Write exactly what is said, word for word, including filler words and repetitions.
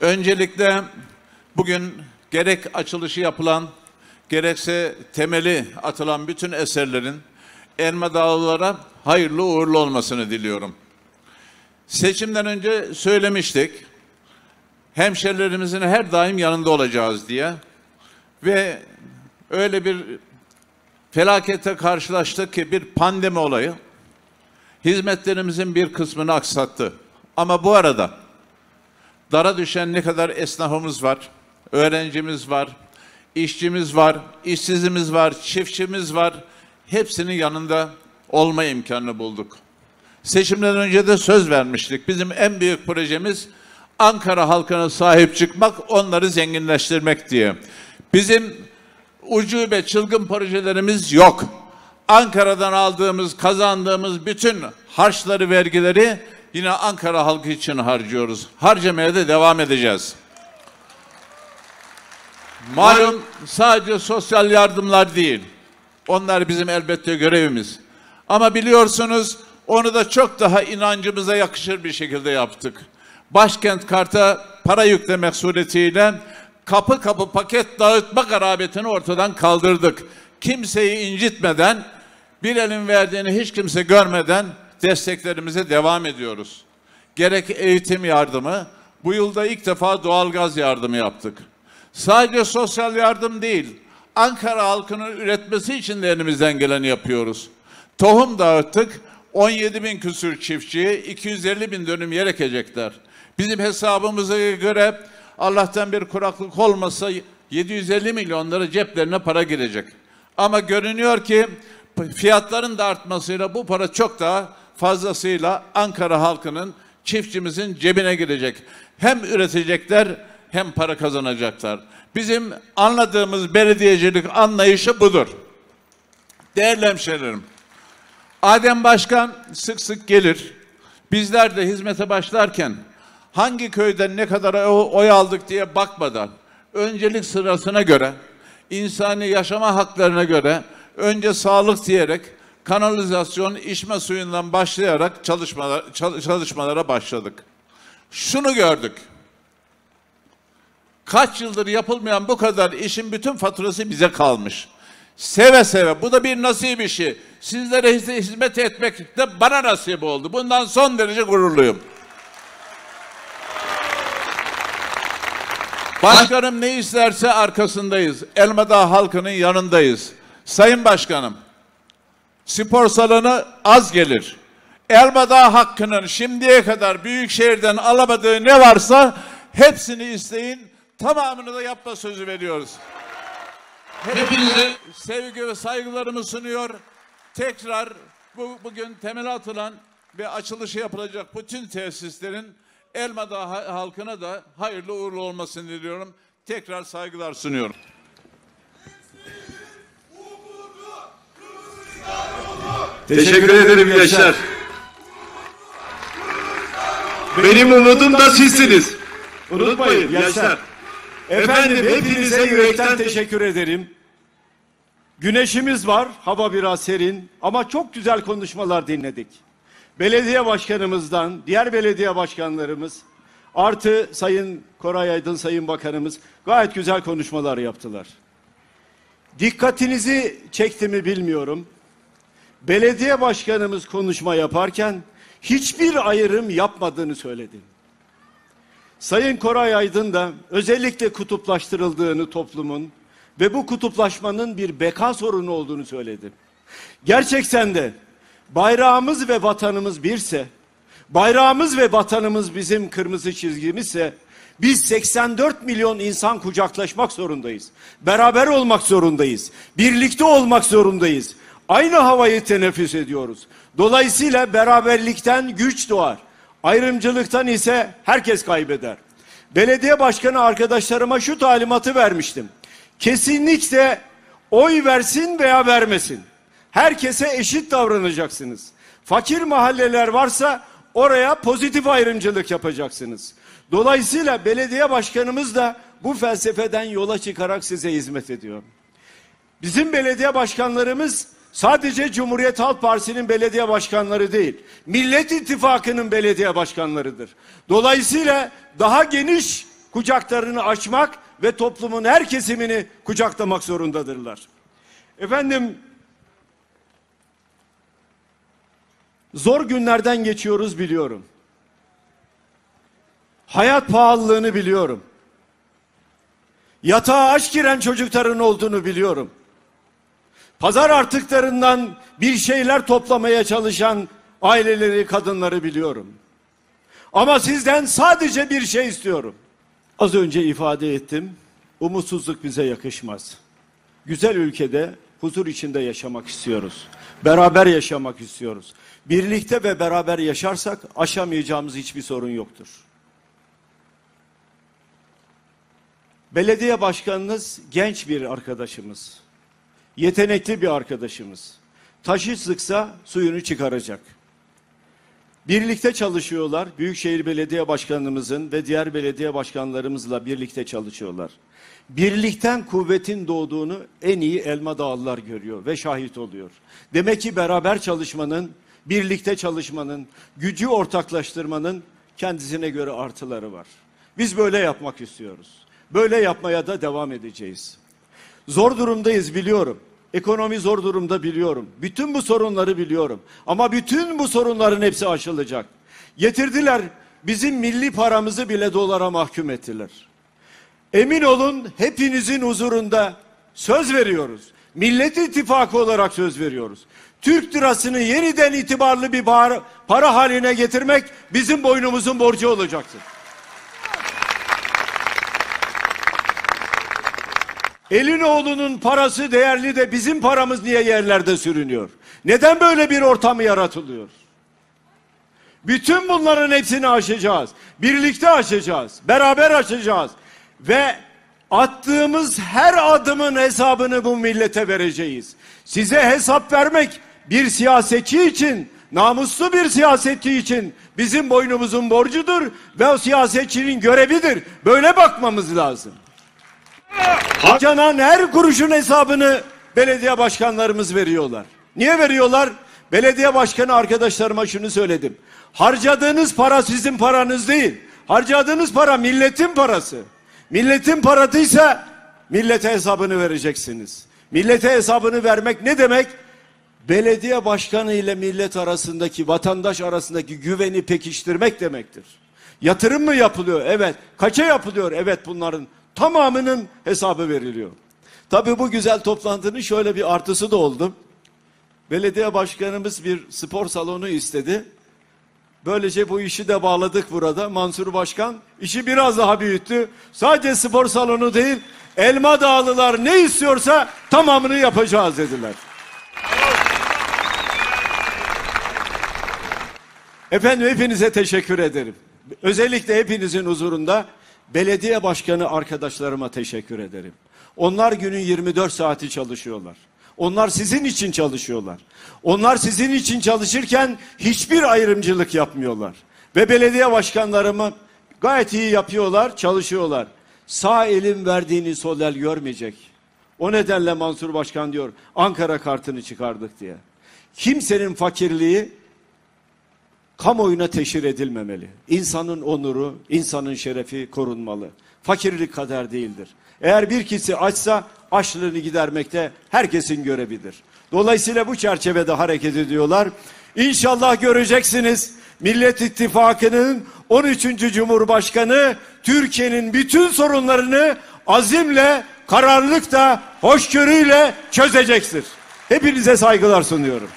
Öncelikle bugün gerek açılışı yapılan, gerekse temeli atılan bütün eserlerin Elmadağlılara hayırlı uğurlu olmasını diliyorum. Seçimden önce söylemiştik, hemşerilerimizin her daim yanında olacağız diye ve öyle bir felakete karşılaştık ki bir pandemi olayı hizmetlerimizin bir kısmını aksattı. Ama bu arada dara düşen ne kadar esnafımız var, öğrencimiz var, işçimiz var, işsizimiz var, çiftçimiz var, hepsinin yanında olma imkanını bulduk. Seçimden önce de söz vermiştik. Bizim en büyük projemiz Ankara halkına sahip çıkmak, onları zenginleştirmek diye. Bizim ucube çılgın projelerimiz yok. Ankara'dan aldığımız, kazandığımız bütün harçları, vergileri yine Ankara halkı için harcıyoruz. Harcamaya da devam edeceğiz. Malum sadece sosyal yardımlar değil. Onlar bizim elbette görevimiz. Ama biliyorsunuz onu da çok daha inancımıza yakışır bir şekilde yaptık. Başkent Kart'a para yüklemek suretiyle kapı kapı paket dağıtma garabetini ortadan kaldırdık. Kimseyi incitmeden, bir elin verdiğini hiç kimse görmeden desteklerimize devam ediyoruz. Gerek eğitim yardımı, bu yılda ilk defa doğalgaz yardımı yaptık. Sadece sosyal yardım değil, Ankara halkının üretmesi için de elimizden geleni yapıyoruz. Tohum dağıttık, on yedi bin küsür çiftçiye iki yüz elli bin dönüm yer ekecekler. Bizim hesabımıza göre Allah'tan bir kuraklık olmasa yedi yüz elli milyonlara ceplerine para girecek. Ama görünüyor ki fiyatların da artmasıyla bu para çok daha fazlasıyla Ankara halkının, çiftçimizin cebine girecek. Hem üretecekler hem para kazanacaklar. Bizim anladığımız belediyecilik anlayışı budur. Değerli hemşehrilerim, Adem Başkan sık sık gelir. Bizler de hizmete başlarken hangi köyden ne kadar oy aldık diye bakmadan, öncelik sırasına göre, insani yaşama haklarına göre, önce sağlık diyerek, kanalizasyon, içme suyundan başlayarak çalışmalar, çalışmalara başladık. Şunu gördük. Kaç yıldır yapılmayan bu kadar işin bütün faturası bize kalmış. Seve seve, bu da bir nasip işi. Sizlere hizmet etmek de bana nasip oldu. Bundan son derece gururluyum. Başkanım ne isterse arkasındayız. Elmadağ halkının yanındayız. Sayın Başkanım, spor salonu az gelir. Elmadağ hakkının şimdiye kadar Büyükşehir'den alamadığı ne varsa hepsini isteyin, tamamını da yapma sözü veriyoruz. Hepinize sevgi ve saygılarımı sunuyor. Tekrar bu, bugün temeli atılan ve açılışı yapılacak bütün tesislerin Elmadağ halkına da hayırlı uğurlu olmasını diliyorum. Tekrar saygılar sunuyorum. Teşekkür ederim gençler. Benim umudum da sizsiniz. Unutmayın gençler. Efendim hepinize yürekten teşekkür ederim. Güneşimiz var, hava biraz serin ama çok güzel konuşmalar dinledik. Belediye başkanımızdan, diğer belediye başkanlarımız, artı Sayın Koray Aydın, Sayın Bakanımız gayet güzel konuşmalar yaptılar. Dikkatinizi çekti mi bilmiyorum. Belediye başkanımız konuşma yaparken hiçbir ayrım yapmadığını söyledi. Sayın Koray Aydın da özellikle kutuplaştırıldığını toplumun ve bu kutuplaşmanın bir beka sorunu olduğunu söyledi. Gerçekten de bayrağımız ve vatanımız birse, bayrağımız ve vatanımız bizim kırmızı çizgimizse biz seksen dört milyon insan kucaklaşmak zorundayız. Beraber olmak zorundayız. Birlikte olmak zorundayız. Aynı havayı teneffüs ediyoruz. Dolayısıyla beraberlikten güç doğar. Ayrımcılıktan ise herkes kaybeder. Belediye başkanı arkadaşlarıma şu talimatı vermiştim. Kesinlikle oy versin veya vermesin, herkese eşit davranacaksınız. Fakir mahalleler varsa oraya pozitif ayrımcılık yapacaksınız. Dolayısıyla belediye başkanımız da bu felsefeden yola çıkarak size hizmet ediyor. Bizim belediye başkanlarımız sadece Cumhuriyet Halk Partisi'nin belediye başkanları değil, Millet İttifakı'nın belediye başkanlarıdır. Dolayısıyla daha geniş kucaklarını açmak ve toplumun her kesimini kucaklamak zorundadırlar. Efendim, zor günlerden geçiyoruz biliyorum. Hayat pahalılığını biliyorum. Yatağa aç giren çocukların olduğunu biliyorum. Pazar artıklarından bir şeyler toplamaya çalışan aileleri, kadınları biliyorum. Ama sizden sadece bir şey istiyorum. Az önce ifade ettim. Umutsuzluk bize yakışmaz. Güzel ülkede huzur içinde yaşamak istiyoruz. Beraber yaşamak istiyoruz. Birlikte ve beraber yaşarsak aşamayacağımız hiçbir sorun yoktur. Belediye başkanınız genç bir arkadaşımız. Yetenekli bir arkadaşımız. Taşı sıksa suyunu çıkaracak. Birlikte çalışıyorlar. Büyükşehir Belediye Başkanımızın ve diğer belediye başkanlarımızla birlikte çalışıyorlar. Birlikten kuvvetin doğduğunu en iyi Elmadağlılar görüyor ve şahit oluyor. Demek ki beraber çalışmanın, birlikte çalışmanın, gücü ortaklaştırmanın kendisine göre artıları var. Biz böyle yapmak istiyoruz. Böyle yapmaya da devam edeceğiz. Zor durumdayız biliyorum. Ekonomi zor durumda biliyorum. Bütün bu sorunları biliyorum. Ama bütün bu sorunların hepsi aşılacak. Getirdiler bizim milli paramızı bile dolara mahkum ettiler. Emin olun hepinizin huzurunda söz veriyoruz. Millet İttifakı olarak söz veriyoruz. Türk lirasını yeniden itibarlı bir para haline getirmek bizim boynumuzun borcu olacaktır. Elinoğlu'nun parası değerli de bizim paramız niye yerlerde sürünüyor? Neden böyle bir ortam yaratılıyor? Bütün bunların hepsini aşacağız. Birlikte aşacağız. Beraber aşacağız. Ve attığımız her adımın hesabını bu millete vereceğiz. Size hesap vermek bir siyasetçi için, namuslu bir siyasetçi için bizim boynumuzun borcudur ve o siyasetçinin görevidir. Böyle bakmamız lazım. Harcanan her kuruşun hesabını belediye başkanlarımız veriyorlar. Niye veriyorlar? Belediye başkanı arkadaşlarıma şunu söyledim. Harcadığınız para sizin paranız değil. Harcadığınız para milletin parası. Milletin parasıysa millete hesabını vereceksiniz. Millete hesabını vermek ne demek? Belediye başkanı ile millet arasındaki, vatandaş arasındaki güveni pekiştirmek demektir. Yatırım mı yapılıyor? Evet. Kaça yapılıyor? Evet, bunların tamamının hesabı veriliyor. Tabii bu güzel toplantının şöyle bir artısı da oldu. Belediye başkanımız bir spor salonu istedi. Böylece bu işi de bağladık burada. Mansur Başkan işi biraz daha büyüttü. Sadece spor salonu değil, Elmadağlılar ne istiyorsa tamamını yapacağız dediler. Efendim, hepinize teşekkür ederim. Özellikle hepinizin huzurunda belediye başkanı arkadaşlarıma teşekkür ederim. Onlar günün yirmi dört saati çalışıyorlar. Onlar sizin için çalışıyorlar. Onlar sizin için çalışırken hiçbir ayrımcılık yapmıyorlar. Ve belediye başkanlarımı gayet iyi yapıyorlar, çalışıyorlar. Sağ elin verdiğini sol el görmeyecek. O nedenle Mansur Başkan diyor, Ankara kartını çıkardık diye. Kimsenin fakirliği kamuoyuna teşhir edilmemeli. İnsanın onuru, insanın şerefi korunmalı. Fakirlik kader değildir. Eğer bir kişi açsa açlığını gidermekte herkesin görevidir. Dolayısıyla bu çerçevede hareket ediyorlar. İnşallah göreceksiniz Millet İttifakı'nın on üçüncü Cumhurbaşkanı Türkiye'nin bütün sorunlarını azimle, kararlılıkla, hoşgörüyle çözecektir. Hepinize saygılar sunuyorum.